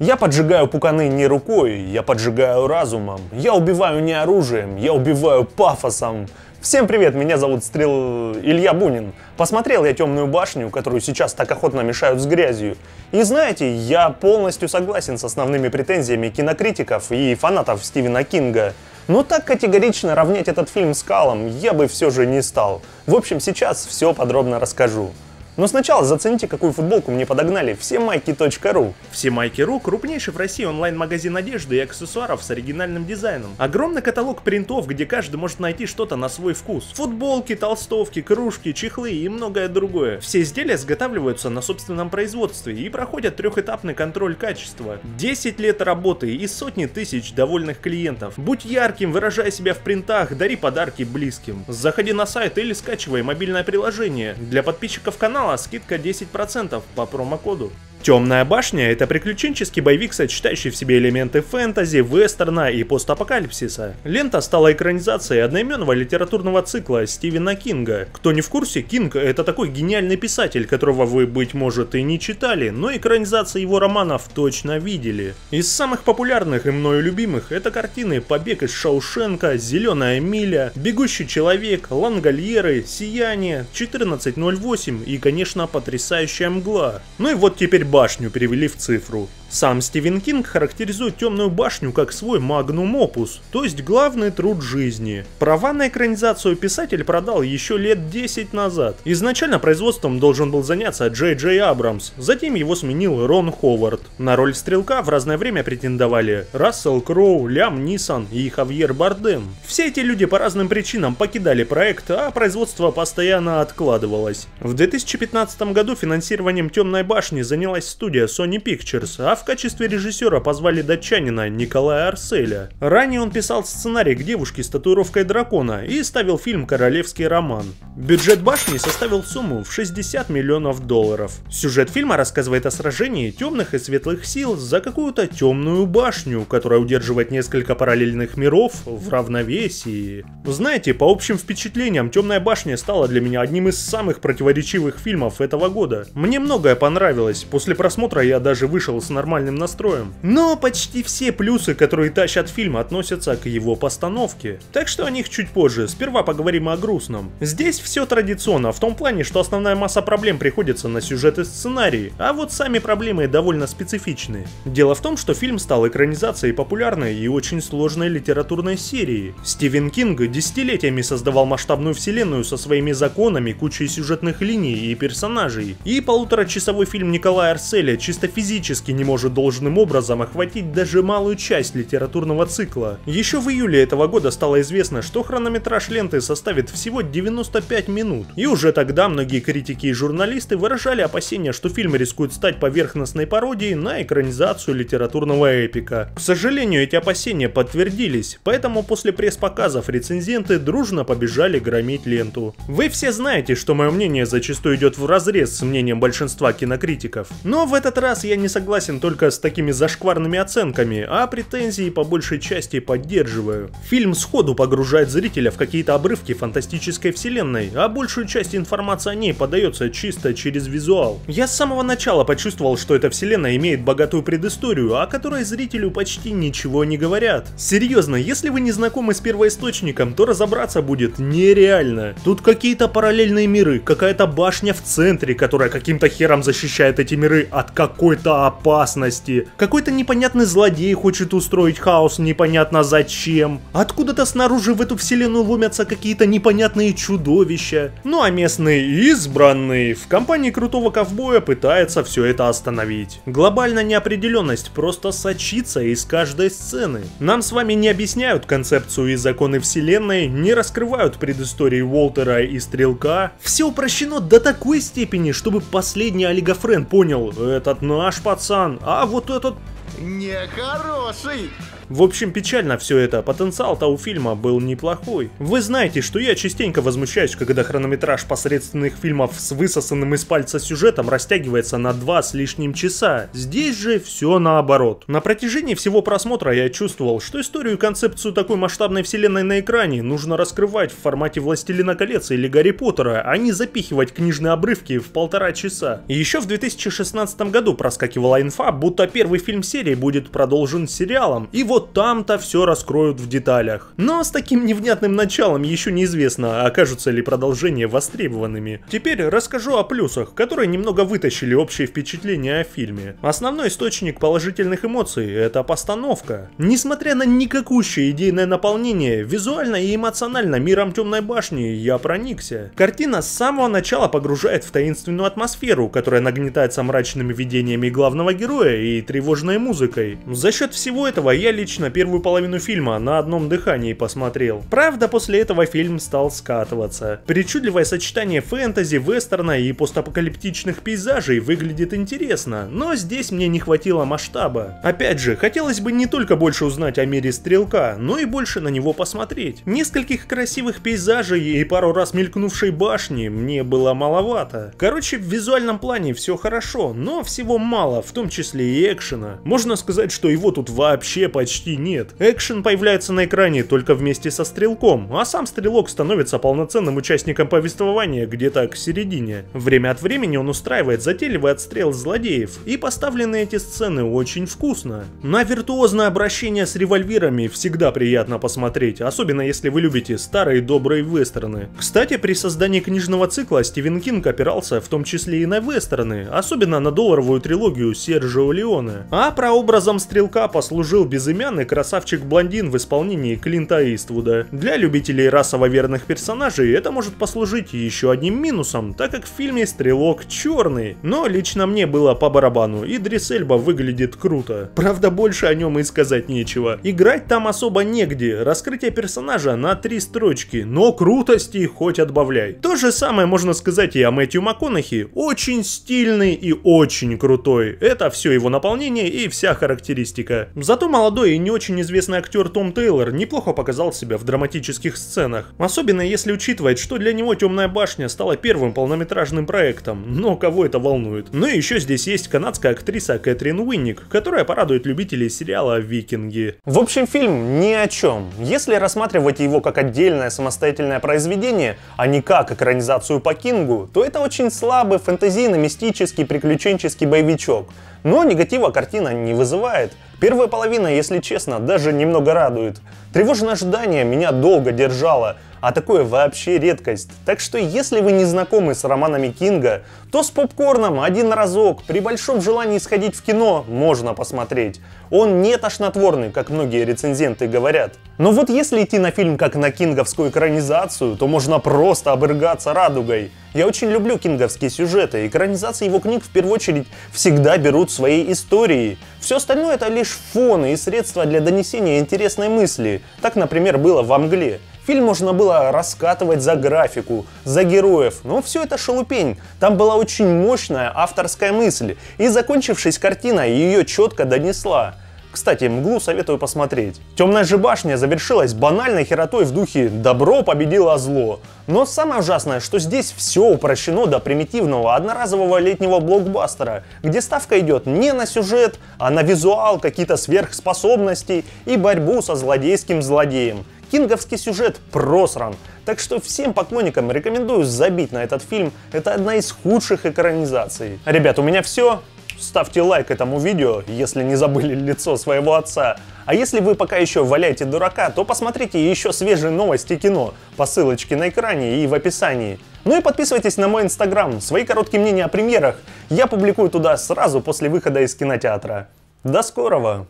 Я поджигаю пуканы не рукой, я поджигаю разумом, я убиваю не оружием, я убиваю пафосом. Всем привет, меня зовут Илья Бунин. Посмотрел я «Темную башню», которую сейчас так охотно мешают с грязью. И знаете, я полностью согласен с основными претензиями кинокритиков и фанатов Стивена Кинга. Но так категорично равнять этот фильм скалам я бы все же не стал. В общем, сейчас все подробно расскажу. Но сначала зацените, какую футболку мне подогнали в Всемайки.ру. Всемайки.ру – крупнейший в России онлайн-магазин одежды и аксессуаров с оригинальным дизайном. Огромный каталог принтов, где каждый может найти что-то на свой вкус. Футболки, толстовки, кружки, чехлы и многое другое. Все изделия изготавливаются на собственном производстве и проходят трехэтапный контроль качества. 10 лет работы и сотни тысяч довольных клиентов. Будь ярким, выражай себя в принтах, дари подарки близким. Заходи на сайт или скачивай мобильное приложение. Для подписчиков канала скидка 10% по промокоду. «Темная башня» — это приключенческий боевик, сочетающий в себе элементы фэнтези, вестерна и постапокалипсиса. Лента стала экранизацией одноименного литературного цикла Стивена Кинга. Кто не в курсе, Кинг — это такой гениальный писатель, которого вы, быть может, и не читали, но экранизации его романов точно видели. Из самых популярных и мною любимых — это картины «Побег из Шаушенка», «Зеленая миля», «Бегущий человек», «Лангальеры», «Сияние», «1408» и, конечно, «Потрясающая мгла». Ну и вот теперь башню перевели в цифру. Сам Стивен Кинг характеризует «Темную башню» как свой Magnum Opus, то есть главный труд жизни. Права на экранизацию писатель продал еще лет 10 назад. Изначально производством должен был заняться Джей Джей Абрамс, затем его сменил Рон Ховард. На роль стрелка в разное время претендовали Рассел Кроу, Лям Нисон и Хавьер Бардем. Все эти люди по разным причинам покидали проект, а производство постоянно откладывалось. В 2015 году финансированием «Темной башни» занялась студия Sony Pictures, а в качестве режиссера позвали датчанина Николая Арселя. Ранее он писал сценарий к девушке с татуировкой дракона и ставил фильм «Королевский роман». Бюджет башни составил сумму в 60 миллионов долларов. Сюжет фильма рассказывает о сражении темных и светлых сил за какую-то темную башню, которая удерживает несколько параллельных миров в равновесии. Знаете, по общим впечатлениям, «Темная башня» стала для меня одним из самых противоречивых фильмов этого года. Мне многое понравилось, после просмотра я даже вышел с нормальным настроем. Но почти все плюсы, которые тащат фильм, относятся к его постановке. Так что о них чуть позже, сперва поговорим о грустном. Здесь все традиционно, в том плане, что основная масса проблем приходится на сюжет и сценарий, а вот сами проблемы довольно специфичны. Дело в том, что фильм стал экранизацией популярной и очень сложной литературной серии. Стивен Кинг десятилетиями создавал масштабную вселенную со своими законами, кучей сюжетных линий и персонажей. И полуторачасовой фильм Николая Арселя чисто физически не может должным образом охватить даже малую часть литературного цикла. Еще в июле этого года стало известно, что хронометраж ленты составит всего 95 минут. И уже тогда многие критики и журналисты выражали опасения, что фильм рискует стать поверхностной пародией на экранизацию литературного эпика. К сожалению, эти опасения подтвердились, поэтому после пресс-показов рецензенты дружно побежали громить ленту. Вы все знаете, что мое мнение зачастую идет вразрез с мнением большинства кинокритиков. Но в этот раз я не согласен только с такими зашкварными оценками, а претензии по большей части поддерживаю. Фильм сходу погружает зрителя в какие-то обрывки фантастической вселенной, а большую часть информации о ней подается чисто через визуал. Я с самого начала почувствовал, что эта вселенная имеет богатую предысторию, о которой зрителю почти ничего не говорят. Серьезно, если вы не знакомы с первоисточником, то разобраться будет нереально. Тут какие-то параллельные миры, какая-то башня в центре, которая каким-то хером защищает эти миры от какой-то опасности. Какой-то непонятный злодей хочет устроить хаос, непонятно зачем. Откуда-то снаружи в эту вселенную ломятся какие-то непонятные чудовища. Ну а местные избранные в компании крутого ковбоя пытаются все это остановить. Глобальная неопределенность просто сочится из каждой сцены. Нам с вами не объясняют концепцию и законы вселенной, не раскрывают предыстории Уолтера и Стрелка. Все упрощено до такой степени, чтобы последний олигофрен понял: этот наш пацан, а вот этот нехороший. В общем, печально все это, потенциал-то у фильма был неплохой. Вы знаете, что я частенько возмущаюсь, когда хронометраж посредственных фильмов с высосанным из пальца сюжетом растягивается на 2 с лишним часа. Здесь же все наоборот. На протяжении всего просмотра я чувствовал, что историю и концепцию такой масштабной вселенной на экране нужно раскрывать в формате «Властелина колец» или «Гарри Поттера», а не запихивать книжные обрывки в 1,5 часа. И еще в 2016 году проскакивала инфа, будто первый фильм серии будет продолжен сериалом, и вот там-то все раскроют в деталях. Но с таким невнятным началом еще неизвестно, окажутся ли продолжения востребованными. Теперь расскажу о плюсах, которые немного вытащили общее впечатление о фильме. Основной источник положительных эмоций — это постановка. Несмотря на никакущее идейное наполнение, визуально и эмоционально миром «Темной башни» я проникся. Картина с самого начала погружает в таинственную атмосферу, которая нагнетается мрачными видениями главного героя и тревожной музыкой. За счет всего этого я лично первую половину фильма на одном дыхании посмотрел. Правда, после этого фильм стал скатываться. Причудливое сочетание фэнтези, вестерна и постапокалиптичных пейзажей выглядит интересно, но здесь мне не хватило масштаба. Опять же, хотелось бы не только больше узнать о мире стрелка, но и больше на него посмотреть. Нескольких красивых пейзажей и пару раз мелькнувшей башни мне было маловато. Короче, в визуальном плане все хорошо, но всего мало, в том числе и экшена. Можно сказать, что его тут вообще почти нет. Экшен появляется на экране только вместе со стрелком, а сам стрелок становится полноценным участником повествования где-то к середине. Время от времени он устраивает затейливый отстрел злодеев, и поставлены эти сцены очень вкусно. На виртуозное обращение с револьверами всегда приятно посмотреть, особенно если вы любите старые добрые вестерны. Кстати, при создании книжного цикла Стивен Кинг опирался в том числе и на вестерны, особенно на долларовую трилогию Серджио Леоне. А прообразом стрелка послужил безымянный красавчик-блондин в исполнении Клинта Иствуда. Для любителей расово верных персонажей это может послужить еще одним минусом, так как в фильме стрелок черный, но лично мне было по барабану, и Дресс-Эльба выглядит круто. Правда, больше о нем и сказать нечего. Играть там особо негде, раскрытие персонажа на 3 строчки, но крутости хоть отбавляй. То же самое можно сказать и о Мэтью Макконахи, очень стильный и очень крутой. Это все его наполнение и вся характеристика. Зато молодой и не очень известный актер Том Тейлор неплохо показал себя в драматических сценах, особенно если учитывать, что для него «Темная башня» стала первым полнометражным проектом, но кого это волнует. Ну и еще здесь есть канадская актриса Кэтрин Уинник, которая порадует любителей сериала «Викинги». В общем, фильм ни о чем. Если рассматривать его как отдельное самостоятельное произведение, а не как экранизацию по Кингу, то это очень слабый фэнтезийно-мистический приключенческий боевичок. Но негатива картина не вызывает. Первая половина, если честно, даже немного радует. Тревожное ожидание меня долго держало, а такое вообще редкость. Так что если вы не знакомы с романами Кинга, то с попкорном один разок при большом желании сходить в кино можно посмотреть. Он не тошнотворный, как многие рецензенты говорят. Но вот если идти на фильм как на кинговскую экранизацию, то можно просто обрыгаться радугой. Я очень люблю кинговские сюжеты, экранизации его книг в первую очередь всегда берут своей историей. Все остальное это лишь фоны и средства для донесения интересной мысли. Так, например, было во «Мгле». Фильм можно было раскатывать за графику, за героев, но все это шелупень. Там была очень мощная авторская мысль, и закончившись картина ее четко донесла. Кстати, «Мглу» советую посмотреть. «Темная же башня» завершилась банальной херотой в духе «добро победило зло». Но самое ужасное, что здесь все упрощено до примитивного одноразового летнего блокбастера, где ставка идет не на сюжет, а на визуал, какие-то сверхспособности и борьбу со злодейским злодеем. Кинговский сюжет просран. Так что всем поклонникам рекомендую забить на этот фильм. Это одна из худших экранизаций. Ребят, у меня все. Ставьте лайк этому видео, если не забыли лицо своего отца. А если вы пока еще валяете дурака, то посмотрите еще свежие новости кино по ссылочке на экране и в описании. Ну и подписывайтесь на мой инстаграм. Свои короткие мнения о премьерах я публикую туда сразу после выхода из кинотеатра. До скорого.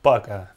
Пока.